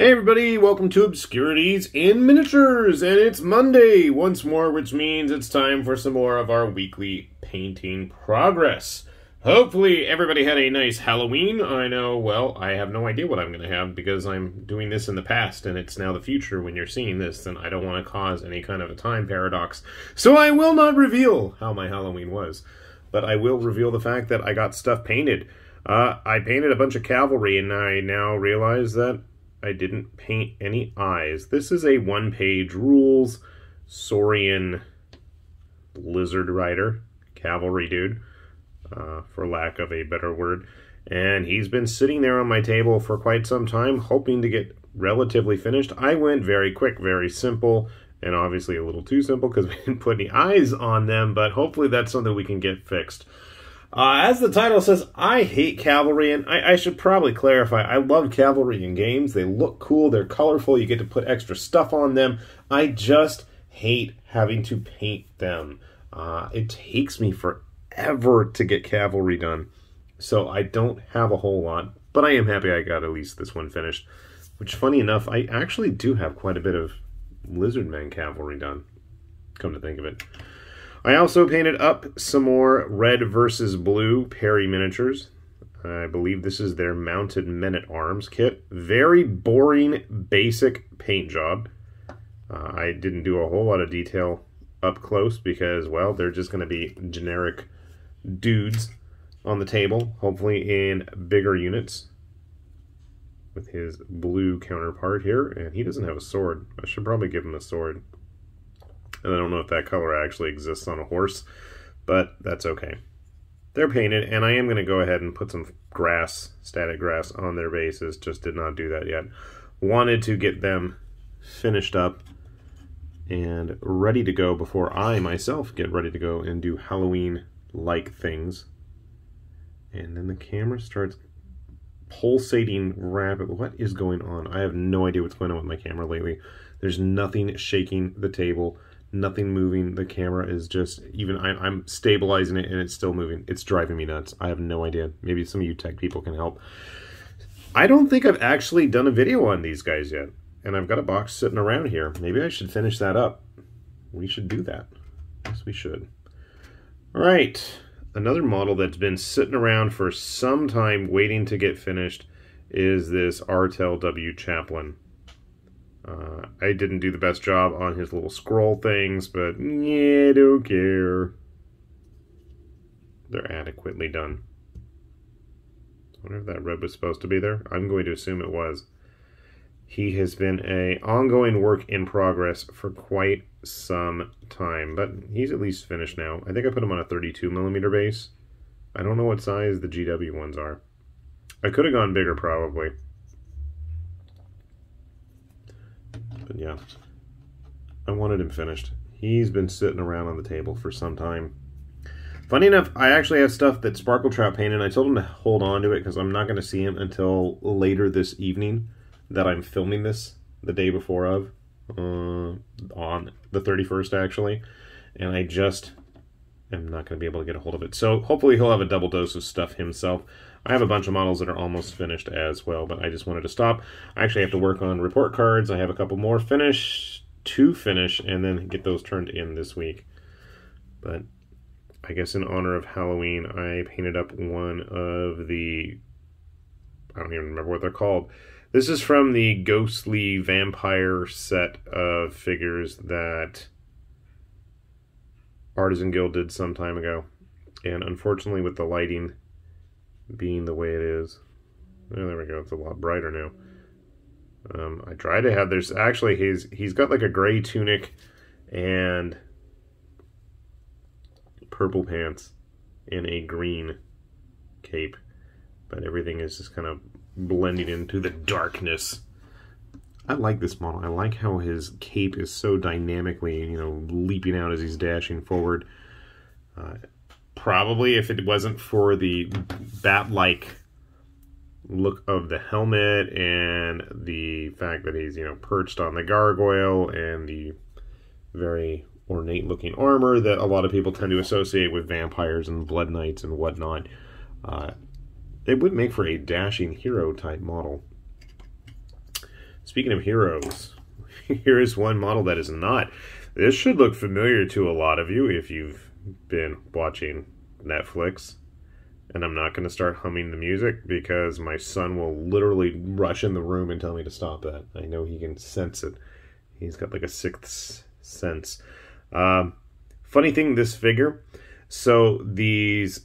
Hey everybody, welcome to Obscurities in Miniatures, and it's Monday once more, which means it's time for some more of our weekly painting progress. Hopefully everybody had a nice Halloween. I know, well, I have no idea what I'm going to have because I'm doing this in the past and it's now the future when you're seeing this, and I don't want to cause any kind of a time paradox. So I will not reveal how my Halloween was, but I will reveal the fact that I got stuff painted. I painted a bunch of cavalry, and I now realize that I didn't paint any eyes. This is a one-page rules Saurian lizard rider, cavalry dude, for lack of a better word. And he's been sitting there on my table for quite some time, hoping to get relatively finished. I went very quick, very simple, and obviously a little too simple because we didn't put any eyes on them, but hopefully that's something we can get fixed. As the title says, I hate cavalry, and I should probably clarify, I love cavalry in games. They look cool, they're colorful, you get to put extra stuff on them. I just hate having to paint them. It takes me forever to get cavalry done, so I don't have a whole lot, but I am happy I got at least this one finished. Which, funny enough, I actually do have quite a bit of Lizardman cavalry done, come to think of it. I also painted up some more red versus blue Perry miniatures. I believe this is their mounted men-at-arms kit. Very boring, basic paint job. I didn't do a whole lot of detail up close because, well, they're just going to be generic dudes on the table, hopefully in bigger units, with his blue counterpart here. And he doesn't have a sword. I should probably give him a sword. And I don't know if that color actually exists on a horse, but that's okay. They're painted, and I am going to go ahead and put some grass, static grass, on their bases. Just did not do that yet. Wanted to get them finished up and ready to go before I myself get ready to go and do Halloween-like things. And then the camera starts pulsating rapidly. What is going on? I have no idea what's going on with my camera lately. There's nothing shaking the table. Nothing moving. The camera is just, even I'm stabilizing it and it's still moving. It's driving me nuts. I have no idea. Maybe some of you tech people can help. I don't think I've actually done a video on these guys yet. And I've got a box sitting around here. Maybe I should finish that up. We should do that. Yes, we should. All right. Another model that's been sitting around for some time waiting to get finished is this Artel W. Chaplin. I didn't do the best job on his little scroll things, but yeah, don't care. They're adequately done. I wonder if that red was supposed to be there. I'm going to assume it was. He has been an ongoing work in progress for quite some time, but he's at least finished now. I think I put him on a 32mm base. I don't know what size the GW ones are. I could have gone bigger probably. But yeah, I wanted him finished. He's been sitting around on the table for some time. Funny enough, I actually have stuff that Sparkle Trout painted. I told him to hold on to it because I'm not going to see him until later this evening that I'm filming this the day before of, on the 31st actually. And I just am not going to be able to get a hold of it. So hopefully he'll have a double dose of stuff himself. I have a bunch of models that are almost finished as well, but I just wanted to stop. I actually have to work on report cards. I have a couple more to finish, and then get those turned in this week. But I guess in honor of Halloween, I painted up one of the... I don't even remember what they're called. This is from the ghostly vampire set of figures that Artisan Guild did some time ago. And unfortunately, with the lighting being the way it is. Oh, there we go. It's a lot brighter now. I try to have... There's actually... He's got like a gray tunic and purple pants and a green cape. But everything is just kind of blending into the darkness. I like this model. I like how his cape is so dynamically, you know, leaping out as he's dashing forward. Probably, if it wasn't for the bat-like look of the helmet and the fact that he's, you know, perched on the gargoyle and the very ornate-looking armor that a lot of people tend to associate with vampires and blood knights and whatnot, it would make for a dashing hero-type model. Speaking of heroes, here is one model that is not. This should look familiar to a lot of you if you've been watching Netflix. And I'm not going to start humming the music because my son will literally rush in the room and tell me to stop that. I know he can sense it. He's got like a sixth sense. Funny thing, this figure. So these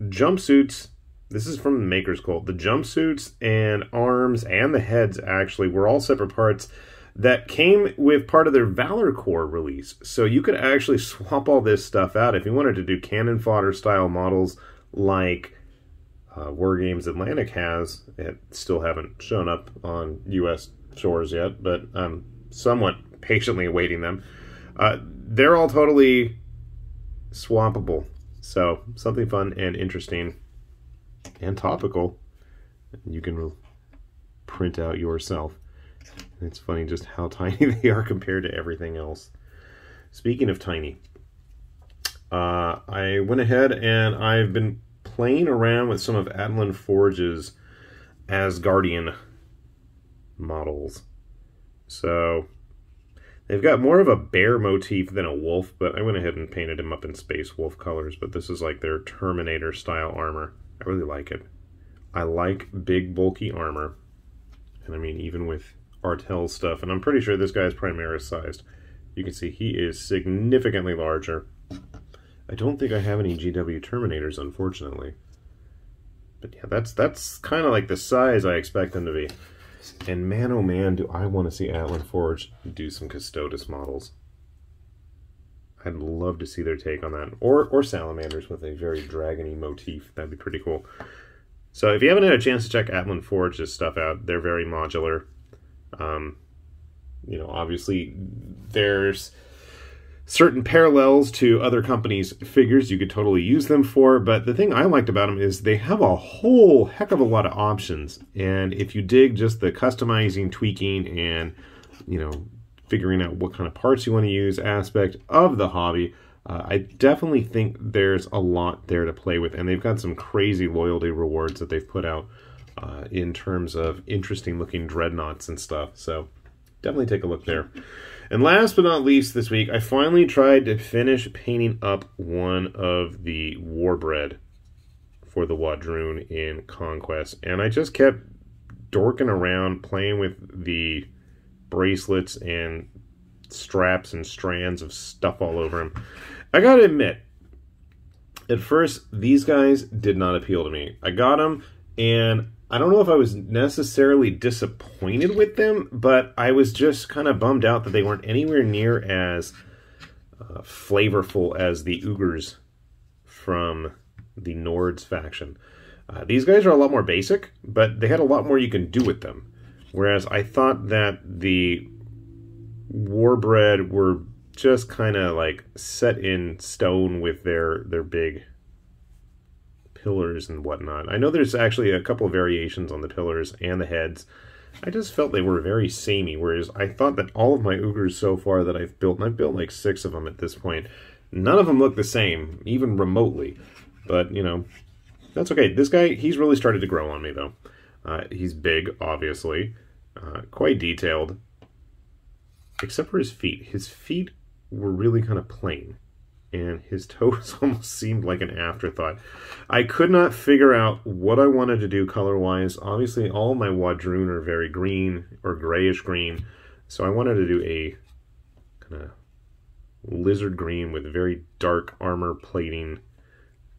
jumpsuits, this is from the Maker's Cult. The jumpsuits and arms and the heads actually were all separate parts that came with part of their ValorCore release. So you could actually swap all this stuff out if you wanted to do cannon fodder style models like WarGames Atlantic has. It still haven't shown up on U.S. shores yet, but I'm somewhat patiently awaiting them. They're all totally swappable, so something fun and interesting and topical you can print out yourself. It's funny just how tiny they are compared to everything else. Speaking of tiny, I went ahead and I've been playing around with some of Atlan Forge's Asgardian models. So they've got more of a bear motif than a wolf, but I went ahead and painted him up in space wolf colors. But this is like their Terminator style armor. I really like it. I like big bulky armor, and I mean even with Artel stuff, and I'm pretty sure this guy is Primaris sized. You can see he is significantly larger. I don't think I have any GW Terminators, unfortunately. But yeah, that's kind of like the size I expect them to be. And man, oh man, do I want to see Atlan Forge do some Custodes models. I'd love to see their take on that. Or Salamanders with a very dragon-y motif. That'd be pretty cool. So if you haven't had a chance to check Atlan Forge's stuff out, they're very modular. You know, obviously there's certain parallels to other companies' figures you could totally use them for, but the thing I liked about them is they have a whole heck of a lot of options, and if you dig just the customizing, tweaking, and, you know, figuring out what kind of parts you want to use aspect of the hobby, I definitely think there's a lot there to play with, and they've got some crazy loyalty rewards that they've put out in terms of interesting looking dreadnoughts and stuff, so definitely take a look there. And last but not least this week, I finally tried to finish painting up one of the Warbred for the W'adrhun in Conquest. And I just kept dorking around, playing with the bracelets and straps and strands of stuff all over him. I gotta admit, at first, these guys did not appeal to me. I got them, and I don't know if I was necessarily disappointed with them, but I was just kind of bummed out that they weren't anywhere near as flavorful as the Uggers from the Nords faction. These guys are a lot more basic, but they had a lot more you can do with them. Whereas I thought that the Warbred were just kind of like set in stone with their big pillars and whatnot. I know there's actually a couple of variations on the pillars and the heads. I just felt they were very samey, whereas I thought that all of my Uggers so far that I've built, and I've built like 6 of them at this point, none of them look the same, even remotely. But, you know, that's okay. This guy, he's really started to grow on me, though. He's big, obviously. Quite detailed. Except for his feet. His feet were really kind of plain, and his toes almost seemed like an afterthought. I could not figure out what I wanted to do color-wise. Obviously, all my W'adrhun are very green or grayish-green, so I wanted to do a kind of lizard green with very dark armor plating,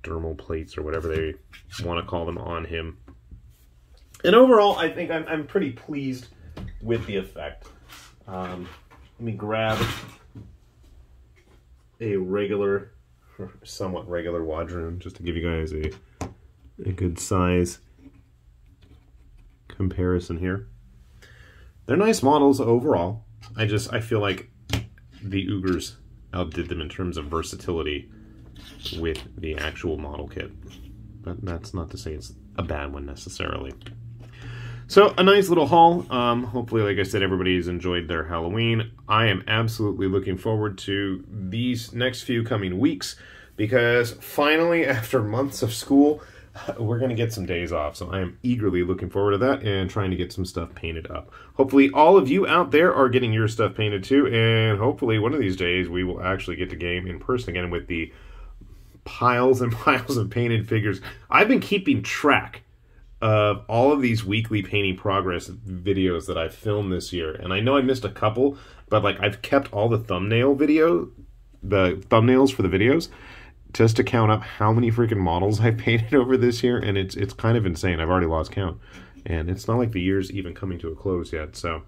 dermal plates, or whatever they want to call them on him. And overall, I think I'm pretty pleased with the effect. Let me grab a regular, or somewhat regular W'adrhun, just to give you guys a good size comparison here. They're nice models overall. I feel like the Uggers outdid them in terms of versatility with the actual model kit. But that's not to say it's a bad one necessarily. So, a nice little haul. Hopefully, like I said, everybody's enjoyed their Halloween. I am absolutely looking forward to these next few coming weeks because finally, after months of school, we're going to get some days off, so I am eagerly looking forward to that and trying to get some stuff painted up. Hopefully all of you out there are getting your stuff painted too, and hopefully one of these days we will actually get to game in person again with the piles and piles of painted figures. I've been keeping track of all of these weekly painting progress videos that I've filmed this year, and I know I missed a couple, but like I've kept all the thumbnails for the videos just to count up how many freaking models I painted over this year, and it's kind of insane. I've already lost count, and it's not like the year's even coming to a close yet, so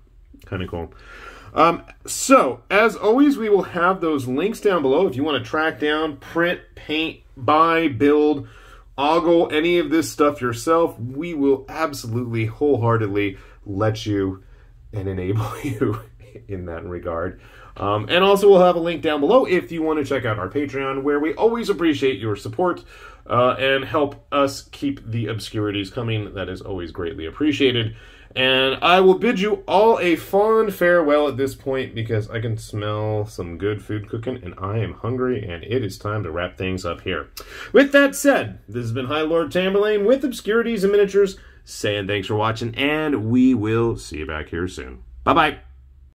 kind of cool. So as always, we will have those links down below if you want to track down, print, paint, buy, build, ogle any of this stuff yourself. We will absolutely wholeheartedly let you and enable you in that regard. And also we'll have a link down below if you want to check out our Patreon, where we always appreciate your support and help us keep the obscurities coming. That is always greatly appreciated. And I will bid you all a fond farewell at this point, because I can smell some good food cooking and I am hungry, and it is time to wrap things up here. With that said, this has been Highlord Tamburlaine with Obscurities in Miniatures, saying thanks for watching, and we will see you back here soon. Bye-bye.